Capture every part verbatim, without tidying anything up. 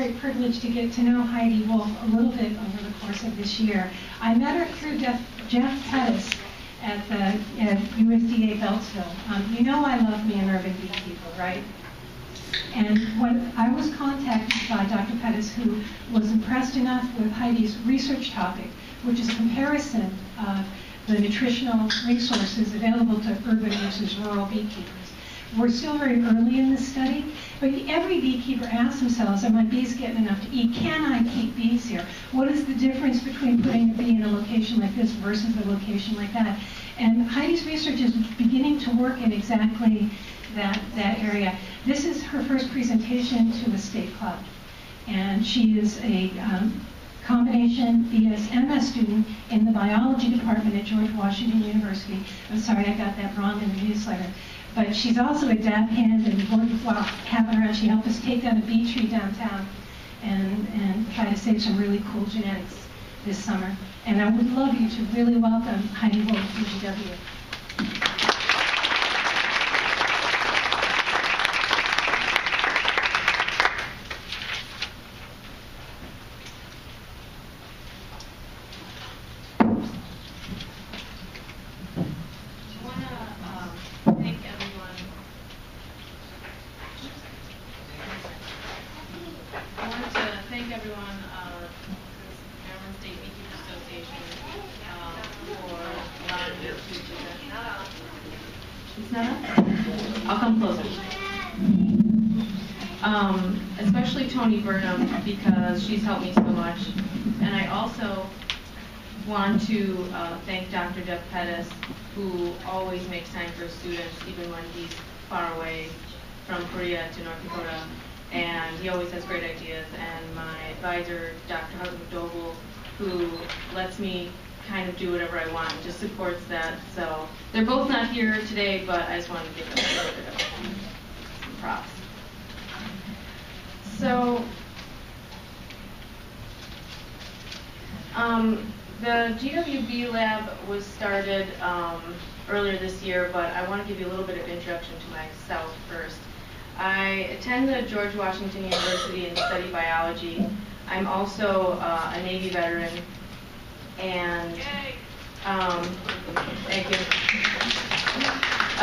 Very privileged to get to know Heidi Wolff a little bit over the course of this year. I met her through Jeff, Jeff Pettis at the at U S D A Beltsville. Um, you know I love me an urban beekeeper, right? And when I was contacted by Doctor Pettis, who was impressed enough with Heidi's research topic, which is comparison of the nutritional resources available to urban versus rural beekeepers. We're still very early in this study, but every beekeeper asks themselves, are my bees getting enough to eat? Can I keep bees here? What is the difference between putting a bee in a location like this versus a location like that? And Heidi's research is beginning to work in exactly that, that area. This is her first presentation to the State Club, and she is a um, combination B S M S student in the biology department at George Washington University. I'm sorry I got that wrong in the newsletter. But she's also a dab hand and board while having her, she helped us take down a bee tree downtown and, and try to save some really cool genetics this summer. And I would love you to really welcome Heidi Wolff to G W. Tony Burnham, because she's helped me so much. And I also want to uh, thank Doctor Jeff Pettis, who always makes time for students, even when he's far away from Korea to North Dakota. And he always has great ideas. And my advisor, Doctor Hudson Dobel, who lets me kind of do whatever I want, just supports that. So they're both not here today, but I just wanted to give them a little bit of some props. So, um, the G W B lab was started um, earlier this year, but I want to give you a little bit of introduction to myself first. I attend the George Washington University and study biology. I'm also uh, a Navy veteran, and um, thank you.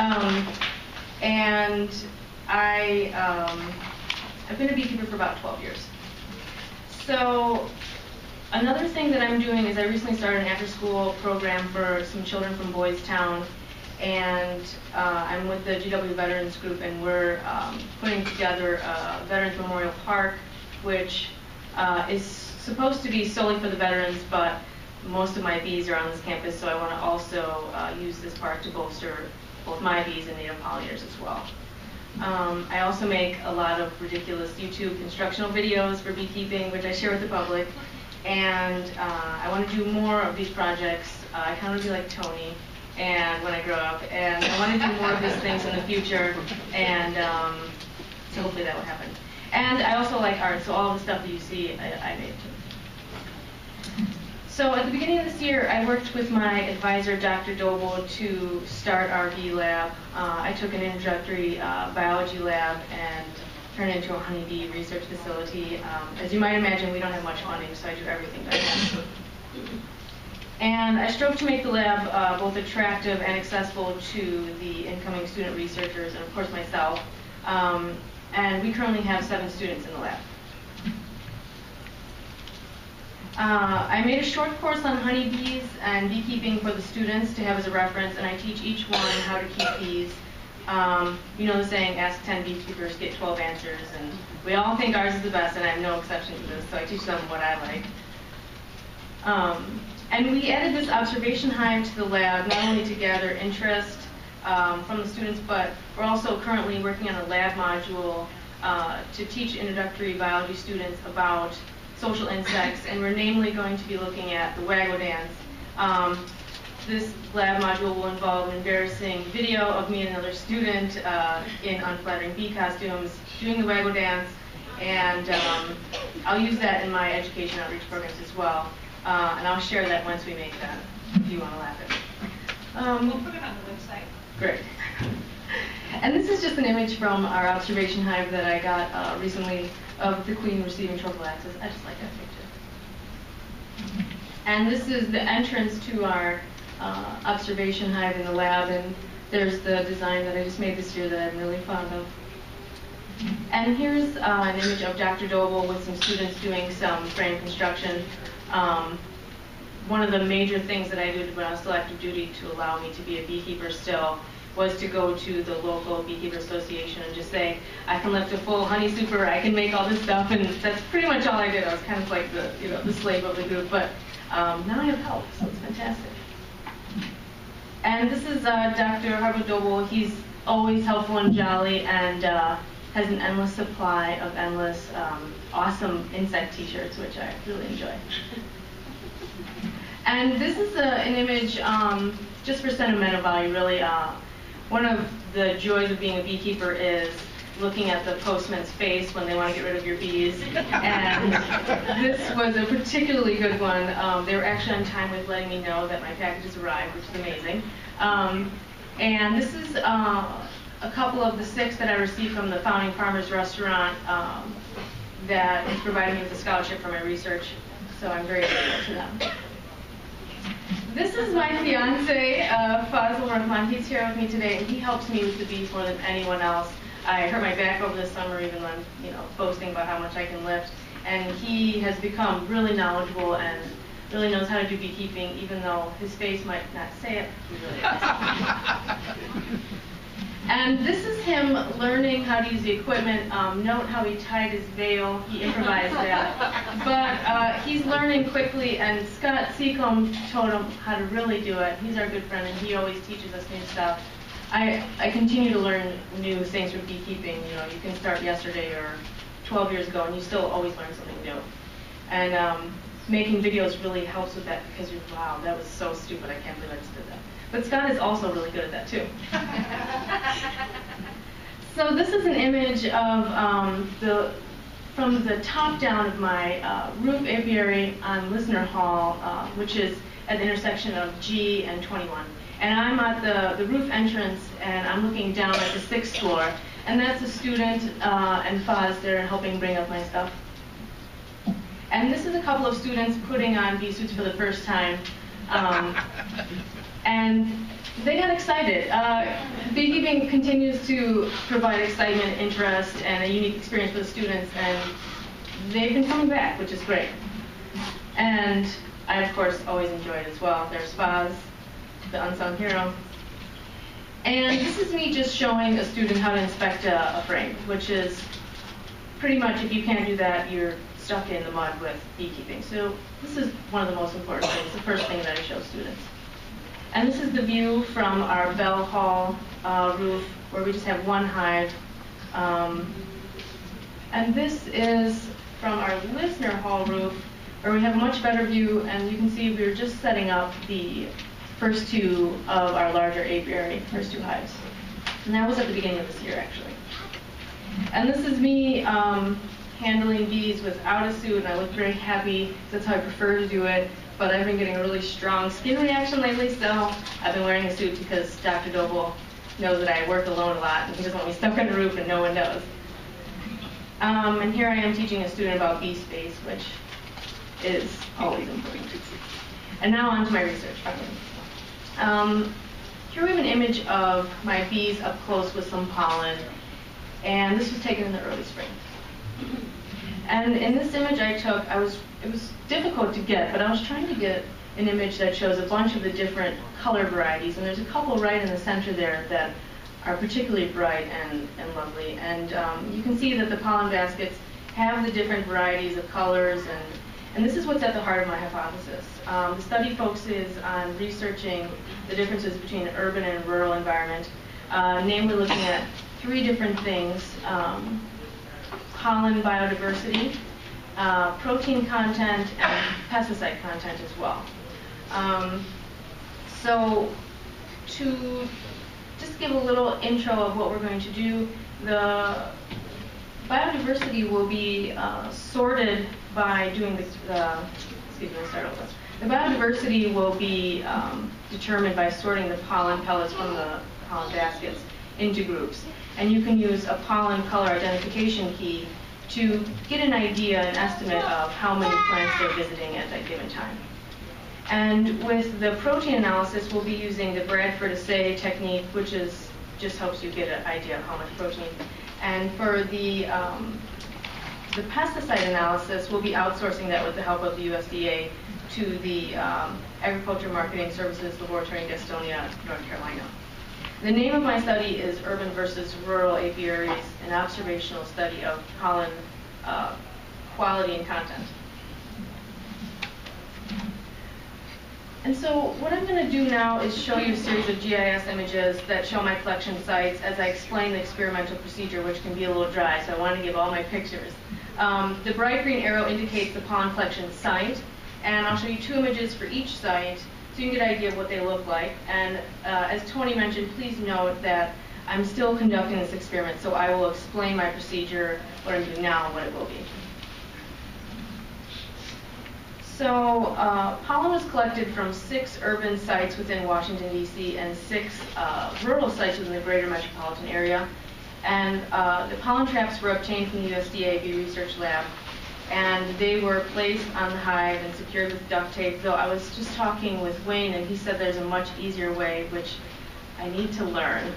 Um, and I. Um, I've been a beekeeper for about twelve years. So another thing that I'm doing is I recently started an after-school program for some children from Boys Town, and uh, I'm with the G W Veterans Group, and we're um, putting together a Veterans Memorial Park, which uh, is supposed to be solely for the veterans, but most of my bees are on this campus, so I want to also uh, use this park to bolster both my bees and native pollinators as well. Um, I also make a lot of ridiculous YouTube instructional videos for beekeeping, which I share with the public. And uh, I want to do more of these projects. Uh, I kind of want to be like Tony and when I grow up. And I want to do more of these things in the future. And um, so hopefully that will happen. And I also like art, so all the stuff that you see, I, I made too. So at the beginning of this year, I worked with my advisor, Doctor Dobel, to start our bee lab. Uh, I took an introductory uh, biology lab and turned it into a honeybee research facility. Um, as you might imagine, we don't have much funding, so I do everything by hand. And I strove to make the lab uh, both attractive and accessible to the incoming student researchers and, of course, myself. Um, and we currently have seven students in the lab. Uh, I made a short course on honeybees and beekeeping for the students to have as a reference, and I teach each one how to keep bees. Um, you know the saying, ask ten beekeepers, get twelve answers, and we all think ours is the best, and I'm no exception to this, so I teach them what I like. Um, and we added this observation hive to the lab, not only to gather interest um, from the students, but we're also currently working on a lab module uh, to teach introductory biology students about social insects, and we're namely going to be looking at the wagodance. Um, this lab module will involve an embarrassing video of me and another student uh, in unflattering bee costumes doing the wagodance, and um, I'll use that in my education outreach programs as well, uh, and I'll share that once we make that, if you want to laugh at it. Um, we'll put it on the website. Great. And this is just an image from our observation hive that I got uh, recently of the queen receiving trouble access. I just like that picture. And this is the entrance to our uh, observation hive in the lab, and there's the design that I just made this year that I'm really fond of. And here's uh, an image of Doctor Dobel with some students doing some frame construction. Um, one of the major things that I did when I was still active duty to allow me to be a beekeeper still was to go to the local beekeeper association and just say, I can lift a full honey super, I can make all this stuff, and that's pretty much all I did. I was kind of like the, you know, the slave of the group, but um, now I have help, so it's fantastic. And this is uh, Doctor Herbert Dobel. He's always helpful and jolly, and uh, has an endless supply of endless um, awesome insect t-shirts, which I really enjoy. And this is a, an image um, just for sentimental value, really. Uh, one of the joys of being a beekeeper is looking at the postman's face when they want to get rid of your bees. And this was a particularly good one. Um, they were actually on time with letting me know that my packages arrived, which is amazing. Um, and this is uh, a couple of the six that I received from the Founding Farmers Restaurant um, that is providing me with a scholarship for my research. So I'm very grateful to them. This is my fiance, uh, Faisal Rahman. He's here with me today, and he helps me with the bees more than anyone else. I hurt my back over the summer, even when, you know, boasting about how much I can lift. And he has become really knowledgeable and really knows how to do beekeeping, even though his face might not say it. He really does. And this is him learning how to use the equipment. Um, note how he tied his veil. He improvised that. But uh, he's learning quickly, and Scott Seacomb told him how to really do it. He's our good friend, and he always teaches us new stuff. I, I continue to learn new things from beekeeping. You know, you can start yesterday or twelve years ago, and you still always learn something new. And um, making videos really helps with that, because you're, wow, that was so stupid. I can't believe I just did that. But Scott is also really good at that, too. So this is an image of um, the, from the top down of my uh, roof apiary on Lisner Hall, uh, which is at the intersection of G and twenty-one. And I'm at the, the roof entrance, and I'm looking down at the sixth floor. And that's a student uh, and Fuzz. They're helping bring up my stuff. And this is a couple of students putting on bee suits for the first time. Um, and they got excited. Uh, beekeeping continues to provide excitement, interest, and a unique experience for the students, and they've been coming back, which is great. And I, of course, always enjoy it as well. There's Spas, the unsung hero. And this is me just showing a student how to inspect a, a frame, which is pretty much, if you can't do that, you're stuck in the mud with beekeeping. So this is one of the most important things, the first thing that I show students. And this is the view from our Bell Hall uh, roof, where we just have one hive. Um, and this is from our Lisner Hall roof, where we have a much better view. And you can see we were just setting up the first two of our larger apiary, first two hives. And that was at the beginning of this year, actually. And this is me um, handling bees without a suit, and I look very happy. That's how I prefer to do it. But I've been getting a really strong skin reaction lately, so I've been wearing a suit because Doctor Dobel knows that I work alone a lot, and he doesn't want me stuck on the roof and no one knows. Um, and here I am teaching a student about bee space, which is always important. And now on to my research. Um, here we have an image of my bees up close with some pollen, and this was taken in the early spring. And in this image I took, I was, it was difficult to get, but I was trying to get an image that shows a bunch of the different color varieties. And there's a couple right in the center there that are particularly bright and, and lovely. And um, you can see that the pollen baskets have the different varieties of colors. And, and this is what's at the heart of my hypothesis. Um, the study focuses on researching the differences between an urban and rural environment. Uh, namely, looking at three different things. Um, pollen biodiversity, uh, protein content, and pesticide content as well. Um, so to just give a little intro of what we're going to do, the biodiversity will be uh, sorted by doing this, uh, excuse me, I'll start over. The biodiversity will be um, determined by sorting the pollen pellets from the pollen baskets. into groups. And you can use a pollen color identification key to get an idea, an estimate of how many plants they're visiting at that given time. And with the protein analysis, we'll be using the Bradford Assay technique, which is just helps you get an idea of how much protein. And for the, um, the pesticide analysis, we'll be outsourcing that with the help of the U S D A to the um, Agriculture Marketing Services Laboratory in Gastonia, North Carolina. The name of my study is Urban versus Rural Apiaries, an observational study of pollen uh, quality and content. And so what I'm going to do now is show you a series of G I S images that show my collection sites as I explain the experimental procedure, which can be a little dry, so I want to give all my pictures. Um, the bright green arrow indicates the pollen collection site, and I'll show you two images for each site so you can get an idea of what they look like. And uh, as Tony mentioned, please note that I'm still conducting this experiment, so I will explain my procedure, what I'm doing now, and what it will be. So uh, pollen was collected from six urban sites within Washington, D C and six uh, rural sites within the greater metropolitan area. And uh, the pollen traps were obtained from the U S D A Bee Research Lab. And they were placed on the hive and secured with duct tape, though I was just talking with Wayne, and he said there's a much easier way, which I need to learn,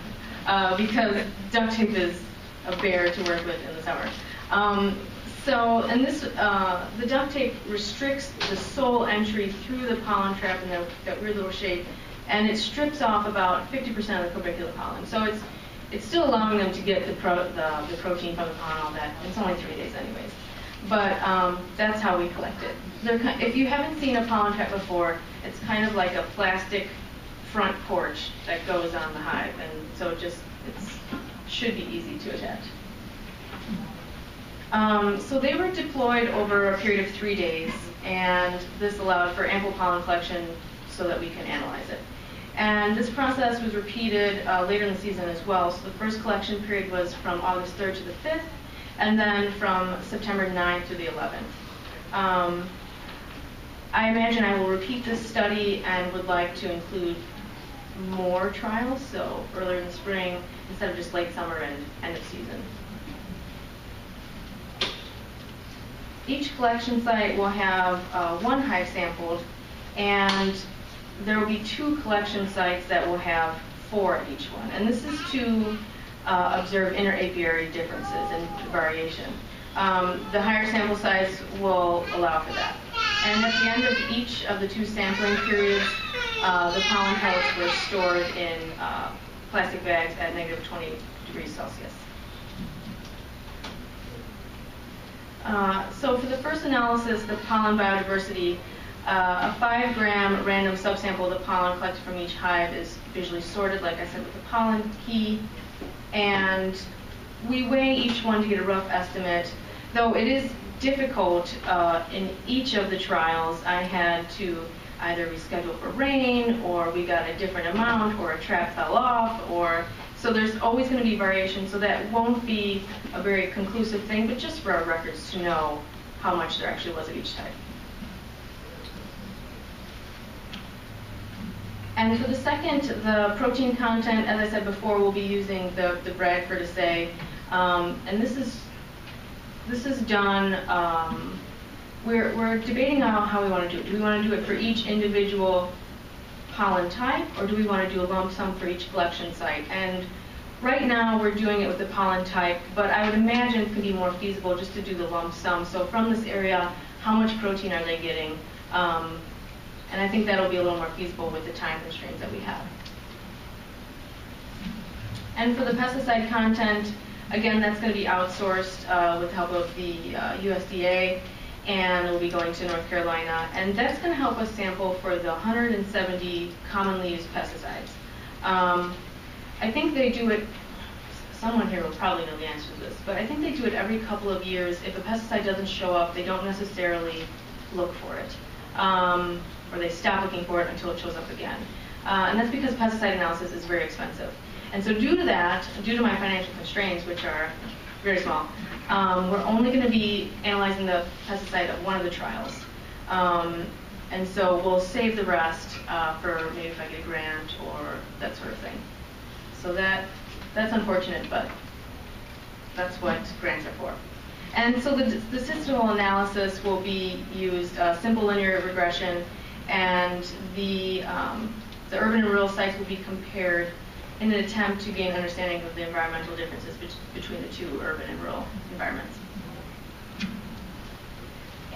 uh, because duct tape is a bear to work with in the summer. Um, So, and this, uh, the duct tape restricts the sole entry through the pollen trap in the, that weird little shape, and it strips off about fifty percent of the corbicular pollen. So it's it's still allowing them to get the, pro the, the protein from the pollen, all that. It's only three days anyways. But um, that's how we collect it. They're, if you haven't seen a pollen trap before, it's kind of like a plastic front porch that goes on the hive, and so it just it's, should be easy to attach. Um, so they were deployed over a period of three days, and this allowed for ample pollen collection so that we can analyze it. And this process was repeated uh, later in the season as well. So the first collection period was from August third to the fifth, and then from September ninth to the eleventh. Um, I imagine I will repeat this study and would like to include more trials, so earlier in the spring instead of just late summer and end of season. Each collection site will have uh, one hive sampled, and there will be two collection sites that will have four at each one. And this is to uh, observe inter-apiary differences and variation. Um, the higher sample size will allow for that. And at the end of each of the two sampling periods, uh, the pollen pellets were stored in uh, plastic bags at negative twenty degrees Celsius. Uh, so for the first analysis, the pollen biodiversity, uh, a five gram random subsample of the pollen collected from each hive is visually sorted, like I said, with the pollen key. And we weigh each one to get a rough estimate, though it is difficult uh, in each of the trials. I had to either reschedule for rain, or we got a different amount, or a trap fell off, or so there's always going to be variation, so that won't be a very conclusive thing, but just for our records to know how much there actually was of each type. And for the second, the protein content, as I said before, we'll be using the, the Bradford assay. Um, and this is, this is done, um, we're, we're debating on how we want to do it. Do we want to do it for each individual pollen type, or do we want to do a lump sum for each collection site? And right now we're doing it with the pollen type, but I would imagine it could be more feasible just to do the lump sum. So from this area, how much protein are they getting? Um, and I think that'll be a little more feasible with the time constraints that we have. And for the pesticide content, again, that's going to be outsourced uh, with the help of the uh, U S D A. And we'll be going to North Carolina. And that's going to help us sample for the one hundred seventy commonly used pesticides. Um, I think they do it, someone here will probably know the answer to this, but I think they do it every couple of years. If a pesticide doesn't show up, they don't necessarily look for it. Um, or they stop looking for it until it shows up again. Uh, and that's because pesticide analysis is very expensive. And so due to that, due to my financial constraints, which are very small, Um, we're only going to be analyzing the pesticide of one of the trials. Um, and so we'll save the rest uh, for maybe if I get a grant or that sort of thing. So that that's unfortunate, but that's what grants are for. And so the, the statistical analysis will be used, uh, simple linear regression, and the, um, the urban and rural sites will be compared in an attempt to gain understanding of the environmental differences be between the two urban and rural environments.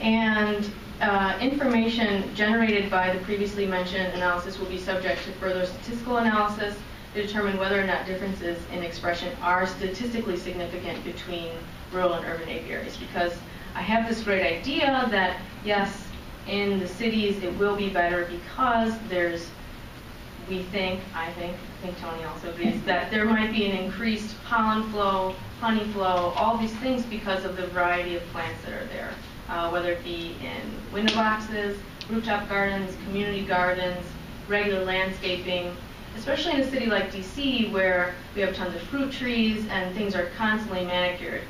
And uh, information generated by the previously mentioned analysis will be subject to further statistical analysis to determine whether or not differences in expression are statistically significant between rural and urban apiaries. Because I have this great idea that, yes, in the cities it will be better because there's, we think, I think, I think Tony also agrees, that there might be an increased pollen flow, honey flow, all these things because of the variety of plants that are there, uh, whether it be in window boxes, rooftop gardens, community gardens, regular landscaping, especially in a city like D C where we have tons of fruit trees and things are constantly manicured.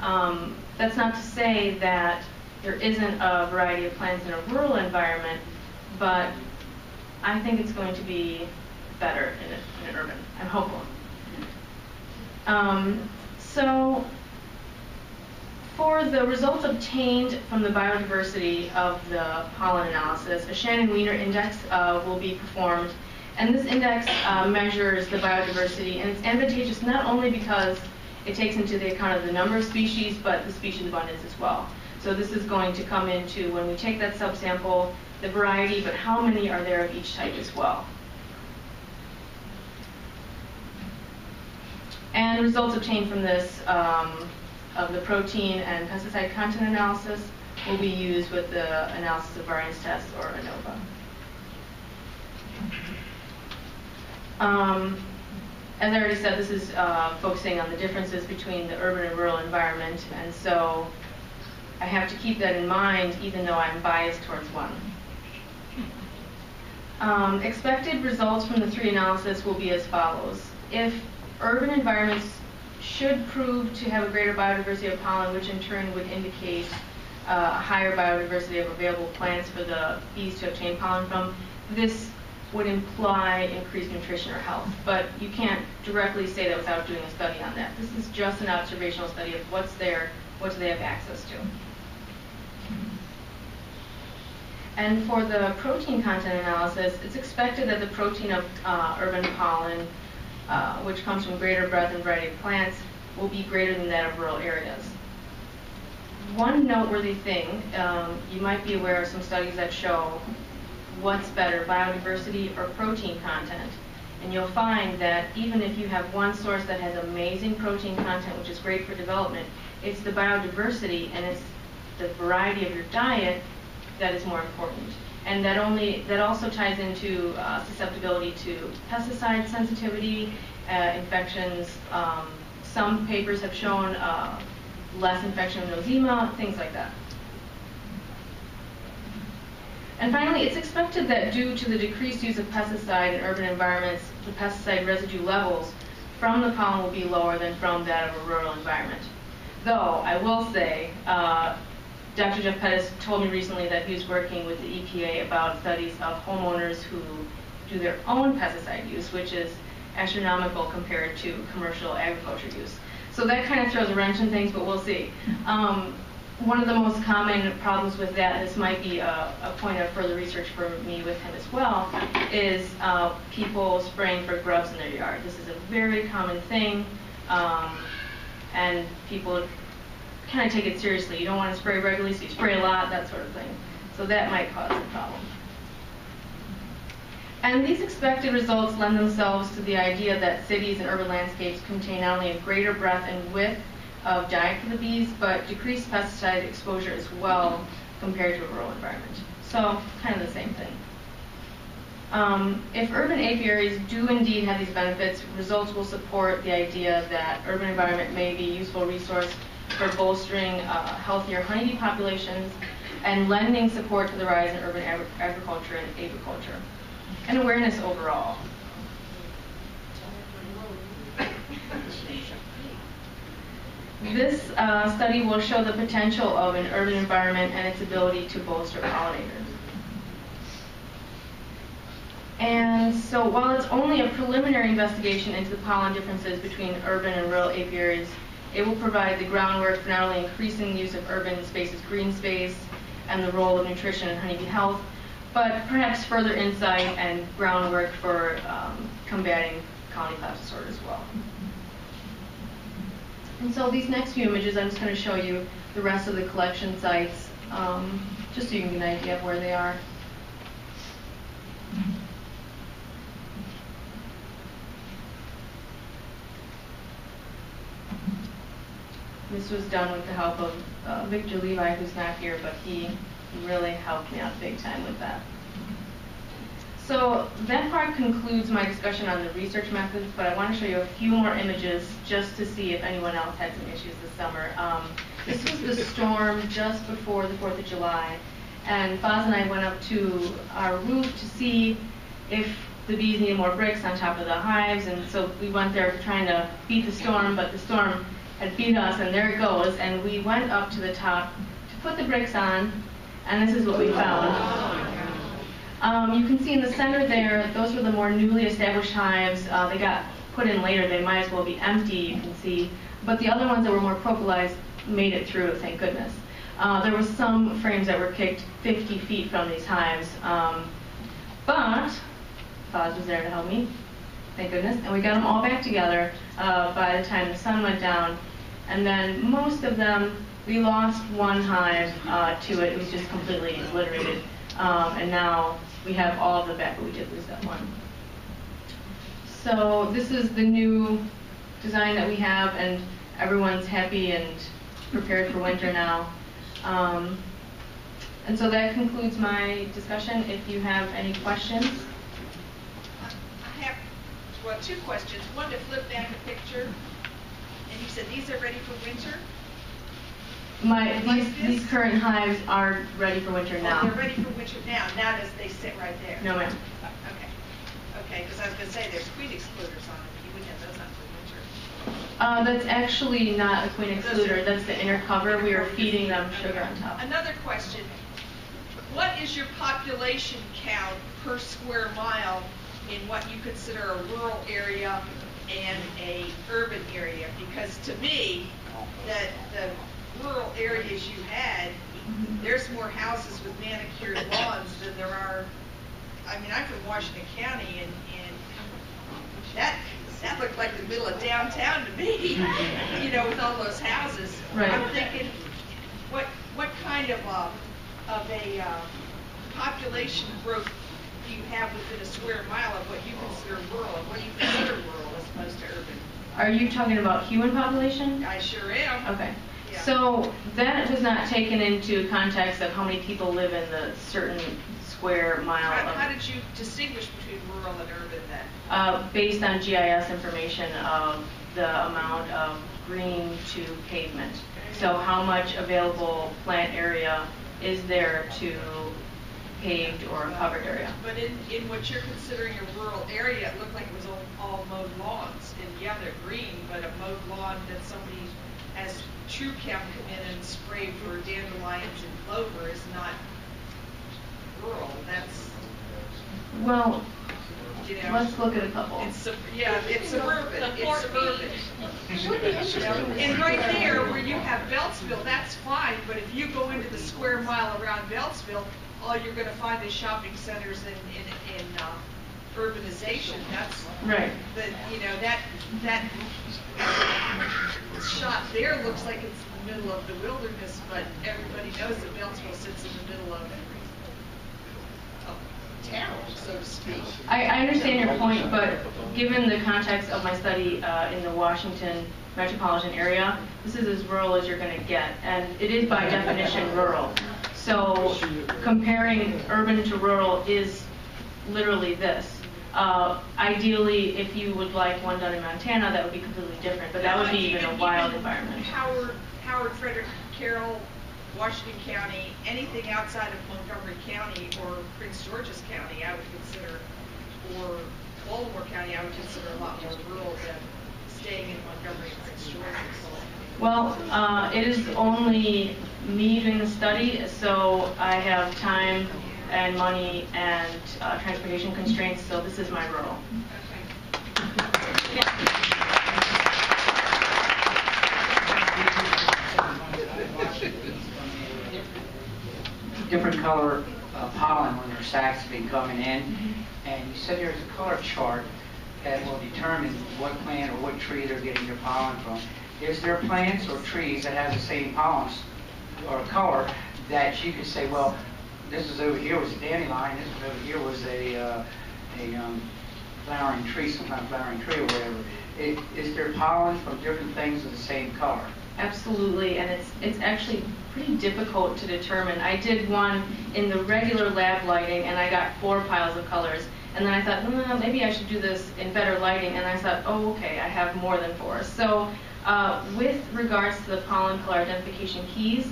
Um, that's not to say that there isn't a variety of plants in a rural environment, but I think it's going to be better in, a, in an urban. I'm hopeful. Um, so for the results obtained from the biodiversity of the pollen analysis, a Shannon-Wiener index uh, will be performed. And this index uh, measures the biodiversity, and it's advantageous not only because it takes into the account of the number of species, but the species abundance as well. So this is going to come into, when we take that subsample, the variety, but how many are there of each type as well. And results obtained from this um, of the protein and pesticide content analysis will be used with the analysis of variance tests, or ANOVA. Um, as I already said, this is uh, focusing on the differences between the urban and rural environment, and so I have to keep that in mind even though I'm biased towards one. Um, expected results from the three analyses will be as follows. If urban environments should prove to have a greater biodiversity of pollen, which in turn would indicate uh, a higher biodiversity of available plants for the bees to obtain pollen from, this would imply increased nutrition or health. But you can't directly say that without doing a study on that. This is just an observational study of what's there, what do they have access to. And for the protein content analysis, it's expected that the protein of uh, urban pollen, uh, which comes from greater breadth and variety of plants, will be greater than that of rural areas. One noteworthy thing, um, you might be aware of some studies that show what's better, biodiversity or protein content. And you'll find that even if you have one source that has amazing protein content, which is great for development, it's the biodiversity and it's the variety of your diet that is more important. And that only that also ties into uh, susceptibility to pesticide sensitivity, uh, infections. Um, some papers have shown uh, less infection of nosema, things like that. And finally, it's expected that due to the decreased use of pesticide in urban environments, the pesticide residue levels from the pollen will be lower than from that of a rural environment. Though, I will say, uh, Doctor Jeff Pettis told me recently that he was working with the E P A about studies of homeowners who do their own pesticide use, which is astronomical compared to commercial agriculture use. So that kind of throws a wrench in things, but we'll see. Um, One of the most common problems with that, and this might be a, a point of further research for me with him as well, is uh, people spraying for grubs in their yard. This is a very common thing, um, and people kind of take it seriously. You don't want to spray regularly, so you spray a lot, that sort of thing. So that might cause a problem. And these expected results lend themselves to the idea that cities and urban landscapes contain not only a greater breadth and width of diet for the bees, but decreased pesticide exposure as well compared to a rural environment. So kind of the same thing. Um, if urban apiaries do indeed have these benefits, results will support the idea that urban environment may be a useful resource for bolstering uh, healthier honeybee populations and lending support to the rise in urban agri agriculture and apiculture, and awareness overall. This uh, study will show the potential of an urban environment and its ability to bolster pollinators. And so while it's only a preliminary investigation into the pollen differences between urban and rural apiaries, it will provide the groundwork for not only increasing the use of urban spaces, green space, and the role of nutrition and honeybee health, but perhaps further insight and groundwork for um, combating colony collapse disorder as well. And so these next few images, I'm just going to show you the rest of the collection sites, um, just so you can get an idea of where they are. This was done with the help of uh, Victor Levi, who's not here, but he really helped me out big time with that. So that part concludes my discussion on the research methods, but I want to show you a few more images just to see if anyone else had some issues this summer. Um, this was the storm just before the fourth of July, and Fuzz and I went up to our roof to see if the bees needed more bricks on top of the hives, and so we went there trying to beat the storm, but the storm had beat us, and there it goes, and we went up to the top to put the bricks on, and this is what we found. Um, you can see in the center there, those were the more newly established hives. Uh, they got put in later. They might as well be empty, you can see. But the other ones that were more propolized made it through, thank goodness. Uh, there were some frames that were kicked fifty feet from these hives. Um, but Fuzz was there to help me, thank goodness. And we got them all back together uh, by the time the sun went down. And then most of them, we lost one hive uh, to it. It was just completely obliterated. Um, and now we have all of them back, but we did lose that one. So this is the new design that we have, and everyone's happy and prepared for winter now. Um, and so that concludes my discussion. If you have any questions. I have, well, two questions. One to flip back a picture, and you said these are ready for winter? My, these, these current hives are ready for winter now. Oh, they're ready for winter now, not as they sit right there. No, ma'am. Okay. Okay, because I was going to say there's queen excluders on them, but you wouldn't have those on for winter. Uh, that's actually not a queen excluder. That's the inner cover. We are feeding them sugar on top. Another question. What is your population count per square mile in what you consider a rural area and a urban area? Because to me, that the rural areas you had, there's more houses with manicured lawns than there are. I mean, I'm from Washington County, and, and that that looked like the middle of downtown to me, you know, with all those houses. Right. I'm thinking, what what kind of a, of a uh, population growth do you have within a square mile of what you consider rural, and what you consider rural as opposed to urban? Are you talking about human population? I sure am. Okay. So that was not taken into context of how many people live in the certain square mile. How, how did you distinguish between rural and urban then? Uh, based on G I S information of the amount of green to pavement. So how much available plant area is there to paved or covered area. But in, in what you're considering a rural area, it looked like it was all, all mowed lawns. And yeah, they're green, but a mowed lawn that somebody has TruChem come in and spray for dandelions and clover is not rural. That's, well, you know, let's look at a couple. It's, yeah, it's suburban. It's suburban. It would be interesting. And right there where you have Beltsville, that's fine, but if you go into the square mile around Beltsville, all you're going to find is shopping centers and in, in, in, uh, urbanization. That's right. But you know, that that shot there looks like it's in the middle of the wilderness, but everybody knows that Beltsville sits in the middle of a town, so to speak. I, I understand your point, but given the context of my study uh, in the Washington metropolitan area, this is as rural as you're going to get, and it is by definition rural. So comparing urban to rural is literally this. Uh, ideally, if you would like one done in Montana, that would be completely different, but that would be even, even a wild even environment. Howard, Howard, Frederick, Carroll, Washington County, anything outside of Montgomery County or Prince George's County, I would consider, or Baltimore County, I would consider a lot more rural than staying in Montgomery and Prince George's. Well, uh, it is only me doing the study, so I have time and money and uh, transportation constraints, so this is my rural. Different color uh, pollen when their sacs have been coming in, and you said there's a color chart that will determine what plant or what tree they're getting their pollen from. Is there plants or trees that have the same pollens or color that you could say, well, this is over here was a dandelion, this was over here was a uh, a um, flowering tree, some kind of flowering tree or whatever. It, is there pollen from different things of the same color? Absolutely, and it's it's actually pretty difficult to determine. I did one in the regular lab lighting, and I got four piles of colors. And then I thought, no, no, no, maybe I should do this in better lighting. And I thought, oh, okay, I have more than four. So uh, with regards to the pollen color identification keys,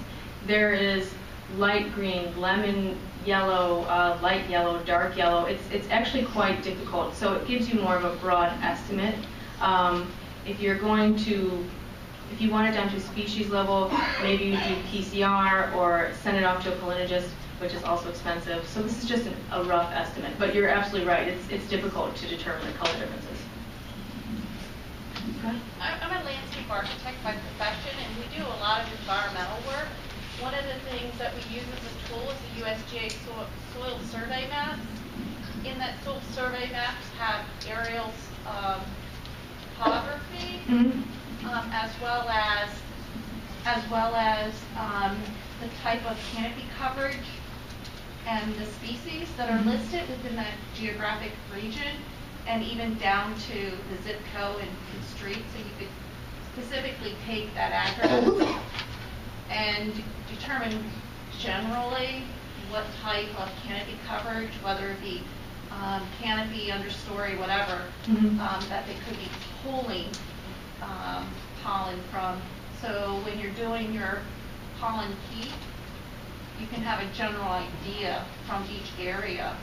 there is light green, lemon yellow, uh, light yellow, dark yellow. It's, it's actually quite difficult. So it gives you more of a broad estimate. Um, if you're going to, if you want it down to species level, maybe you do P C R or send it off to a palynologist, which is also expensive. So this is just an, a rough estimate, but you're absolutely right. It's, it's difficult to determine the color differences. Okay. I'm a landscape architect by profession, and we do a lot of environmental work. One of the things that we use as a tool is the U S G A soil, soil survey maps. In that soil survey maps have aerial um, topography, mm-hmm. um, as well as, as, well as um, the type of canopy coverage and the species that are listed within that geographic region, and even down to the zip code and the street, so you could specifically take that address and determine generally what type of canopy coverage, whether it be um, canopy, understory, whatever, mm-hmm. um, that they could be pulling um, pollen from. So when you're doing your pollen key, you can have a general idea from each area.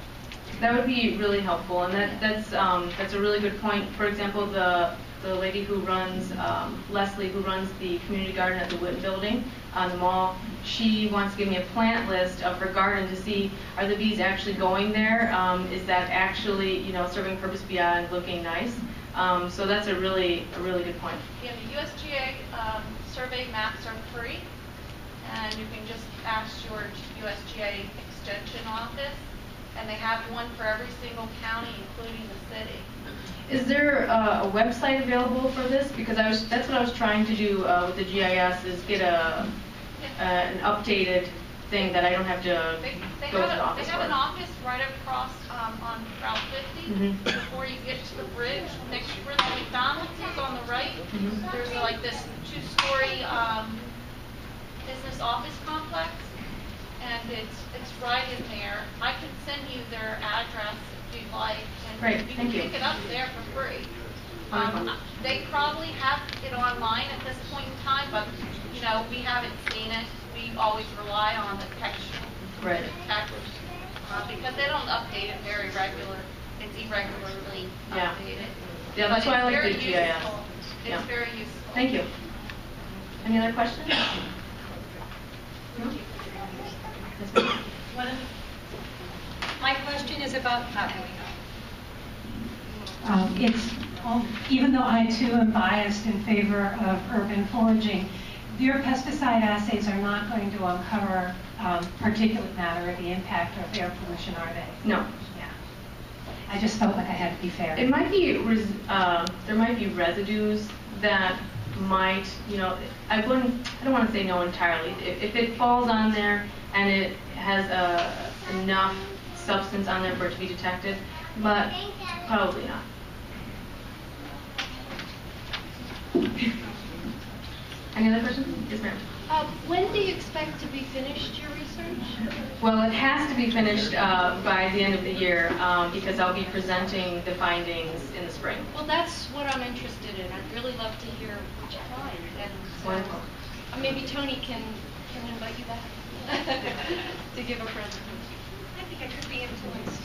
That would be really helpful, and that, that's um, that's a really good point. For example, the the lady who runs um, Leslie, who runs the community garden at the Witt Building on the mall, she wants to give me a plant list of her garden to see, are the bees actually going there? Um, is that actually, you know, serving purpose beyond looking nice? Um, so that's a really a really good point. Yeah, the U S G A um, survey maps are free, and you can just ask your U S G A extension office, and they have one for every single county, including the city. Is there uh, a website available for this? Because I was, that's what I was trying to do uh, with the G I S, is get a, uh, an updated thing that I don't have to they, they go have to an a, office They have for. An office right across um, on Route fifty, mm-hmm. before you get to the bridge. Next to where the McDonald's is on the right, mm-hmm. there's like this two-story um, business office complex, and it's it's right in there. I can send you their address if you'd like, and right. you can pick it up there for free. Um, they probably have it online at this point in time, but you know we haven't seen it. We always rely on the text, right. text uh, because they don't update it very regular. It's irregularly yeah. updated. Yeah, that's but why I like the G I S. Yeah. It's very useful. Thank you. Any other questions? No? One of my question is about how um, it's well, even though I too am biased in favor of urban foraging, their pesticide assays are not going to uncover um, particulate matter or the impact of air pollution, are they? No. Yeah. I just felt like I had to be fair. It might be res uh, there might be residues that might, you know, I wouldn't, I don't want to say no entirely. If, if it falls on there and it has a, enough substance on there for it to be detected, but probably not. Any other questions? Yes, ma'am. Uh, when do you expect to be finished your research? Well, it has to be finished uh, by the end of the year um, because I'll be presenting the findings in the spring. Well, that's what I'm interested in. I'd really love to hear what you find. And so wonderful. Uh, maybe Tony can, can invite you back. to give a presentation. I think I could be influenced.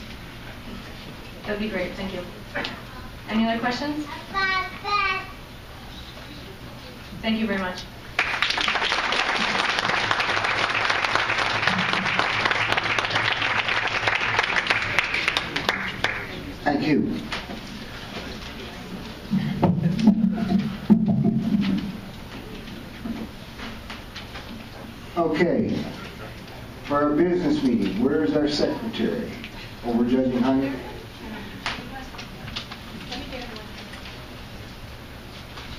That would be great. Thank you. Any other questions? Thank you very much. you. Okay, for our business meeting, where is our secretary? Oh, we're judging Heidi?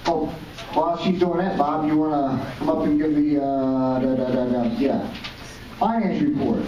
Oh, while she's doing that, Bob, you want to come up and give the, uh, da, da, da, da, yeah, finance report.